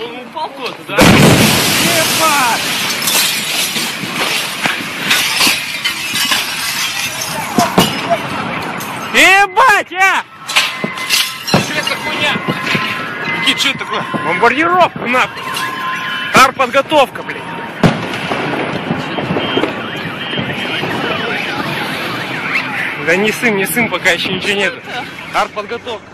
Он упал куда-то, да? Ебать! Ебать, а! Что это хуйня? Никит, что это такое? Бомбардировка, нахуй! Артподготовка, блядь! Да не сын, пока еще ничего нету. Артподготовка.